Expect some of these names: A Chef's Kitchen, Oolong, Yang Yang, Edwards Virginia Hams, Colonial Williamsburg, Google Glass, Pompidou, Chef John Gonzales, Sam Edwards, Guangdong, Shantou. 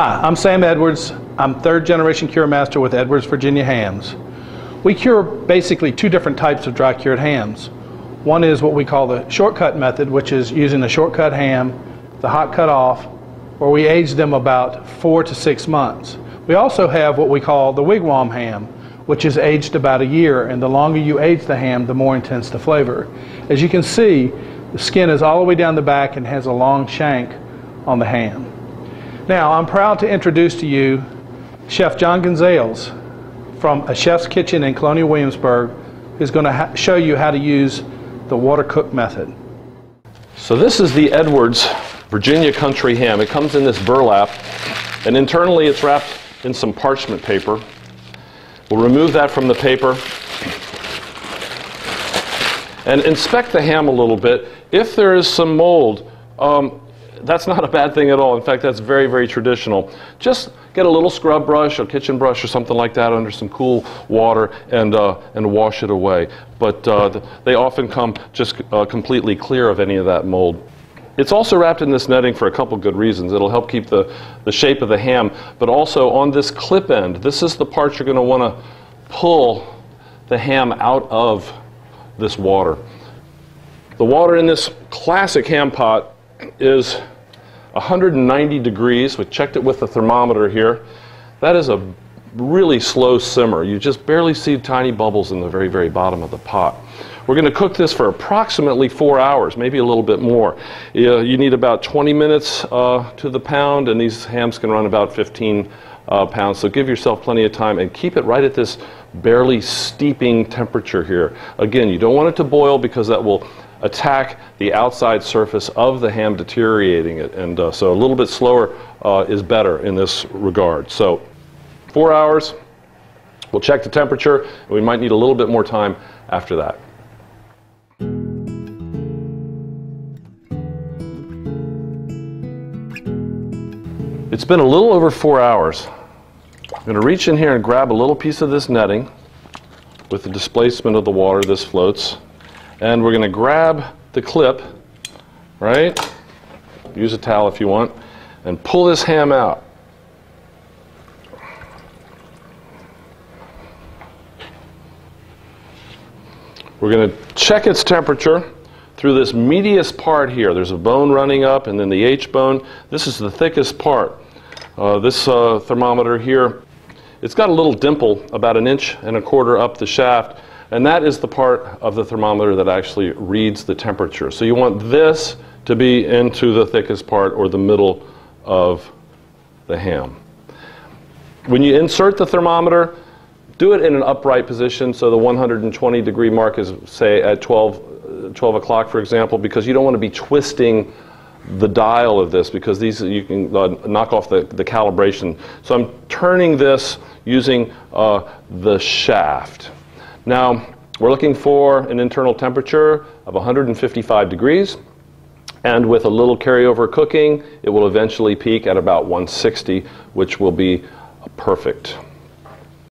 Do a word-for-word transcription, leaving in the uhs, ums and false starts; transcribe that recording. Hi, I'm Sam Edwards. I'm third generation cure master with Edwards Virginia Hams. We cure basically two different types of dry cured hams. One is what we call the shortcut method, which is using a shortcut ham, the hot cut off, where we age them about four to six months. We also have what we call the wigwam ham, which is aged about a year, and the longer you age the ham, the more intense the flavor. As you can see, the skin is all the way down the back and has a long shank on the ham. Now, I'm proud to introduce to you Chef John Gonzales from A Chef's Kitchen in Colonial Williamsburg, who's going to show you how to use the water cook method. So this is the Edwards Virginia Country ham. It comes in this burlap, and internally it's wrapped in some parchment paper. We'll remove that from the paper and inspect the ham a little bit. If there is some mold, um, that's not a bad thing at all. In fact, that's very, very traditional. Just get a little scrub brush, a kitchen brush, or something like that under some cool water and, uh, and wash it away. But uh, th they often come just uh, completely clear of any of that mold. It's also wrapped in this netting for a couple good reasons. It'll help keep the, the shape of the ham, but also on this clip end, this is the part you're going to want to pull the ham out of this water. The water in this classic ham pot is one hundred ninety degrees. We checked it with the thermometer here. That is a really slow simmer. You just barely see tiny bubbles in the very, very bottom of the pot. We're going to cook this for approximately four hours, maybe a little bit more. You, you need about twenty minutes uh, to the pound, and these hams can run about fifteen uh, pounds. So give yourself plenty of time and keep it right at this barely steeping temperature here. Again, you don't want it to boil because that will attack the outside surface of the ham, deteriorating it, and uh, so a little bit slower uh, is better in this regard. So four hours, we'll check the temperature, and we might need a little bit more time after that. It's been a little over four hours. I'm going to reach in here and grab a little piece of this netting with the displacement of the water. This floats. And we're going to grab the clip, right? Use a towel if you want, and pull this ham out. We're going to check its temperature through this meatiest part here. There's a bone running up, and then the H-bone. This is the thickest part. Uh, this uh, thermometer here, it's got a little dimple about an inch and a quarter up the shaft. And that is the part of the thermometer that actually reads the temperature. So you want this to be into the thickest part, or the middle of the ham. When you insert the thermometer, do it in an upright position, so the one hundred twenty degree mark is, say, at twelve o'clock, for example, because you don't want to be twisting the dial of this, because these you can uh, knock off the, the calibration. So I'm turning this using uh, the shaft. Now, we're looking for an internal temperature of one hundred fifty-five degrees, and with a little carryover cooking, it will eventually peak at about one sixty, which will be perfect.